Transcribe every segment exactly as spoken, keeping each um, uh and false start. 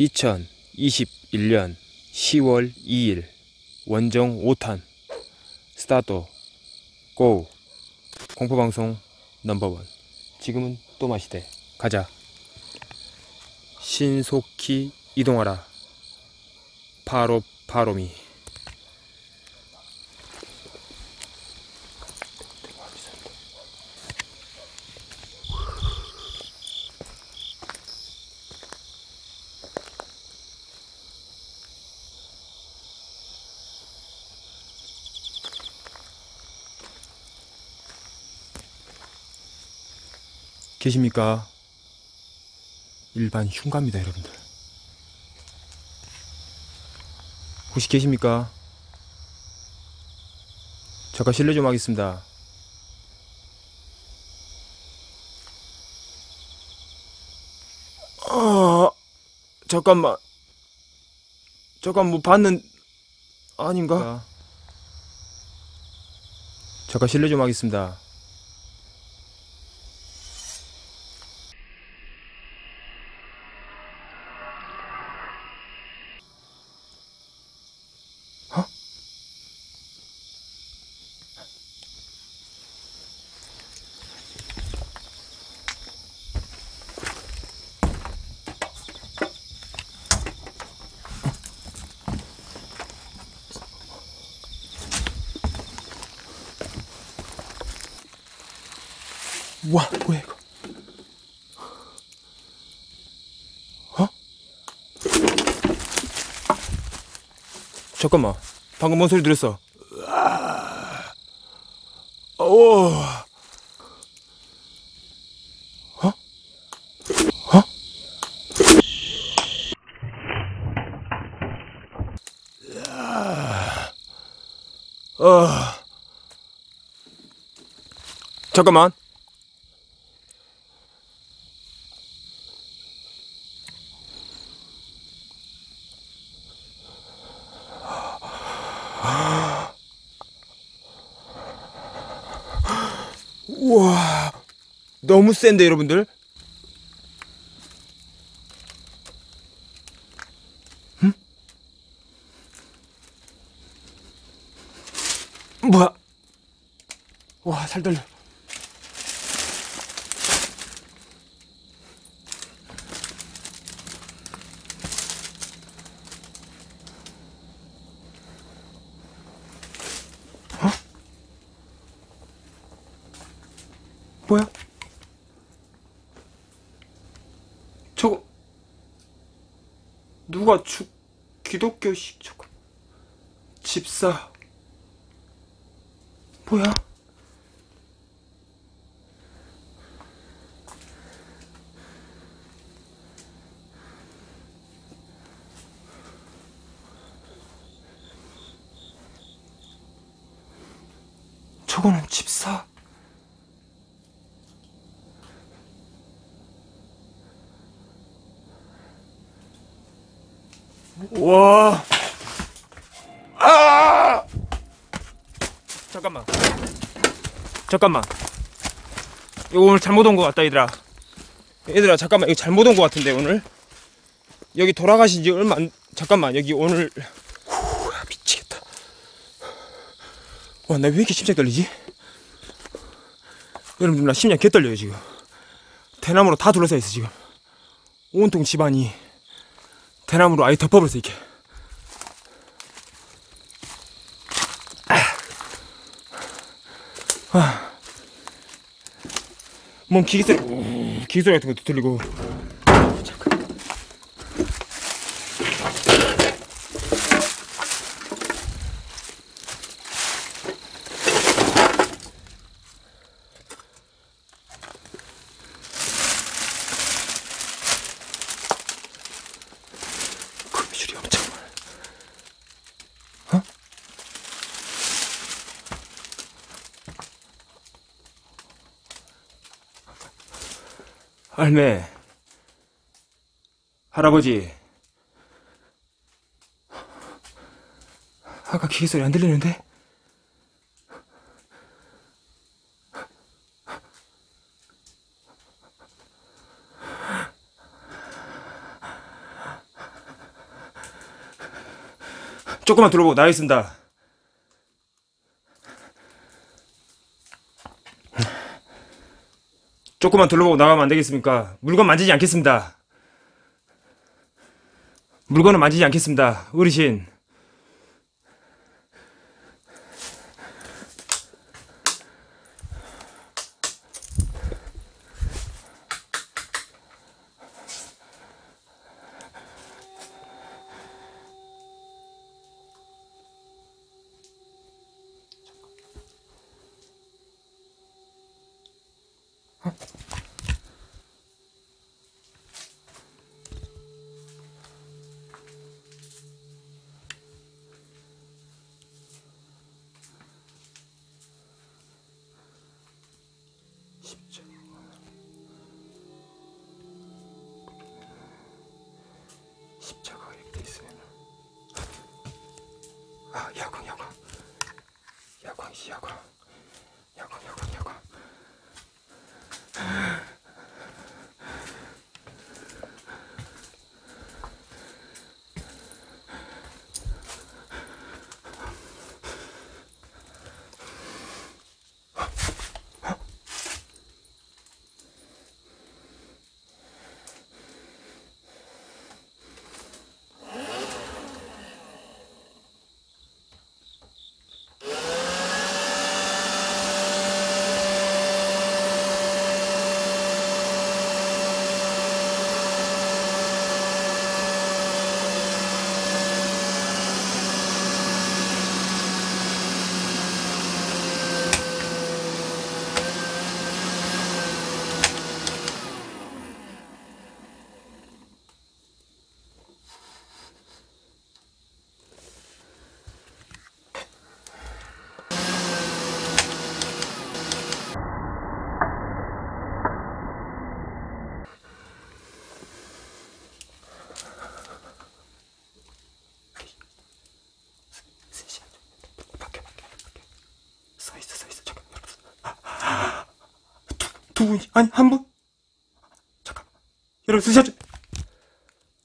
이천이십일년 시월 이일 원정 오탄 스타트 고! 공포방송 넘버원. 지금은 또 마시대. 가자. 신속히 이동하라. 파로 파로미. 계십니까? 일반 흉가입니다, 여러분들. 혹시 계십니까? 잠깐 실례 좀 하겠습니다. 아, 잠깐만. 잠깐 뭐 봤는 아닌가? 잠깐 실례 좀 하겠습니다. 와, 뭐야 이거? 어? 잠깐만, 방금 뭔 소리 들었어? 오, 어? 어? 어? 잠깐만. 우와, 너무 센데 여러분들? 응? 뭐야? 와, 살떨려. 뭐야? 저거 누가 주 기독교식 저거 집사 뭐야? 저거는 집사? 와, 아! 잠깐만, 잠깐만. 이거 오늘 잘못 온 것 같다, 얘들아. 얘들아, 잠깐만. 이거 잘못 온 것 같은데 오늘. 여기 돌아가신 지 얼마 안. 잠깐만, 여기 오늘. 후, 미치겠다. 와, 나 왜 이렇게 심장 떨리지? 여러분들, 나 심장 개 떨려요 지금. 대나무로 다 둘러싸 있어 지금. 온통 집안이. 대나무로 아예 덮어버렸어, 이렇게. 아. 아. 몸 기기소리, 오, 기기소리 같은 것도 들리고. 잠깐. 할매, 할아버지, 아까 기계 소리 안 들리는데? 조금만 둘러보고 나가겠습니다. 조금만 둘러보고 나가면 안 되겠습니까? 물건 만지지 않겠습니다. 물건은 만지지 않겠습니다. 어르신. 십자가가 이렇게 있으면 아 야광 야광 야광 야광 야광 야광 야광 두 분이 아니 한 분? 잠깐 여러분 쓰셨죠?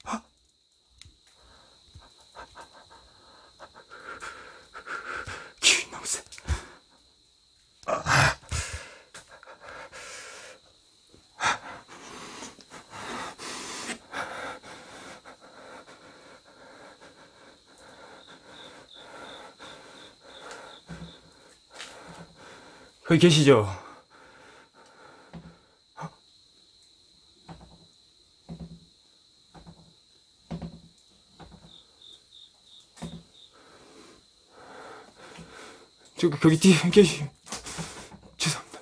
아. 기운이 너무 세. 아. 거기 계시죠? 거기 뒤에 계시 죄송합니다.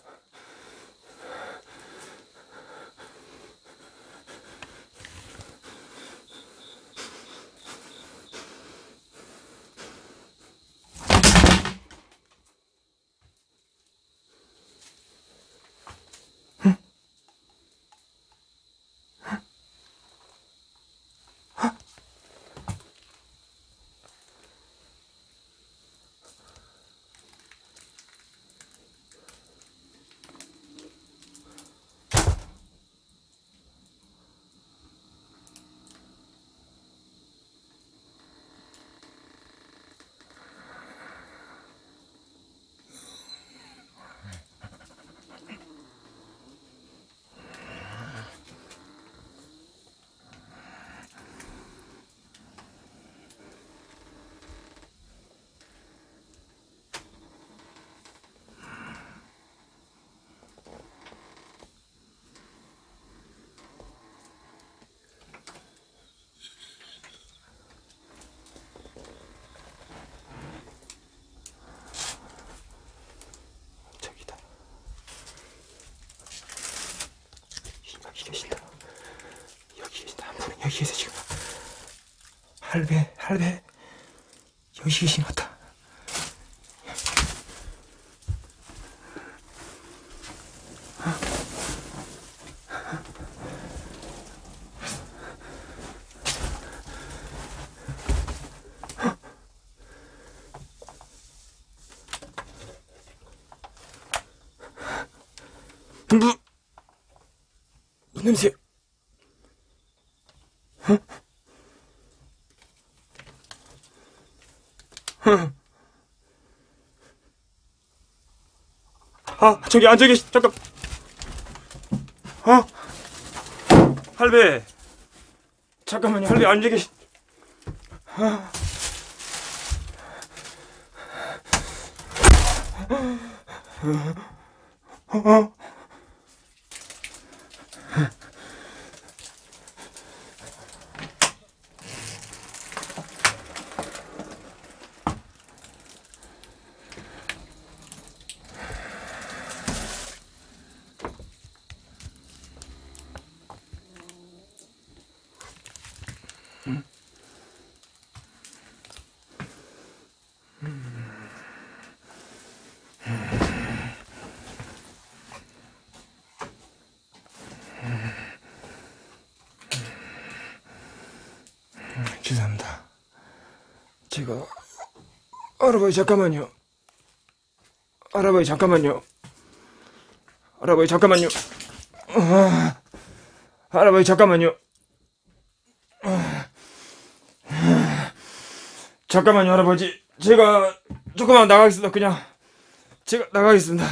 응? 응? 헉? 여기 계세요 지금. 할배 할배 여기 계신 것 같다. 무슨 냄새? 아, 저기 앉아계시, 잠깐. 어? 할배. 잠깐만요, 할배 앉아계시. 아. 어? 어? 죄송합니다. 제가 할아버지 잠깐만요. 할아버지 잠깐만요. 할아버지 잠깐만요. 아, 할아버지 잠깐만요. 아, 잠깐만요 할아버지. 제가 조금만 나가겠습니다. 그냥 제가 나가겠습니다.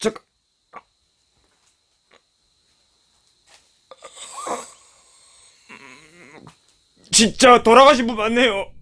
잠깐. 진짜 돌아가신 분 맞네요.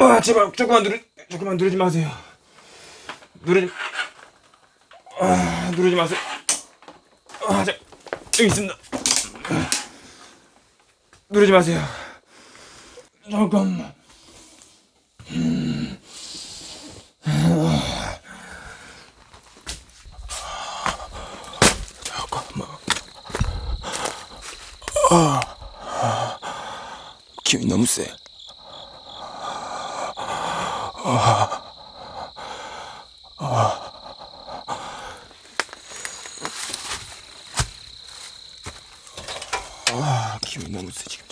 아, 제발 조금만 누르 조금만 누르지 마세요. 누르지 아, 누르지 마세요. 아, 자, 여기 있습니다. 누르지 마세요. 잠깐만. 잠깐만. 아, 기운이 너무 세. 아, 아. 아, 기운이 너무 세 지금.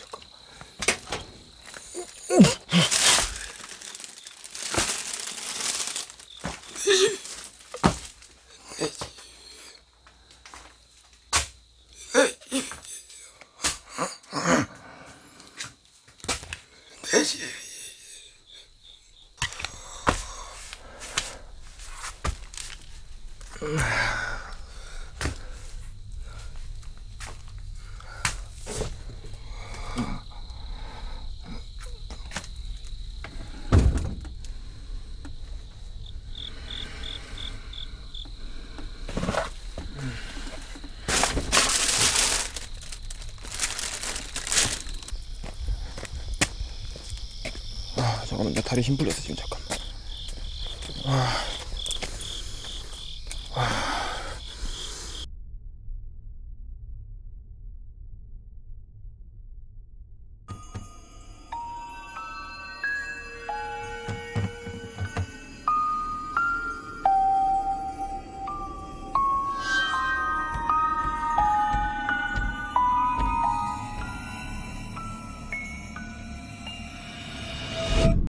잠깐만, 나 다리 힘 풀렸어 지금. 잠깐만. 아.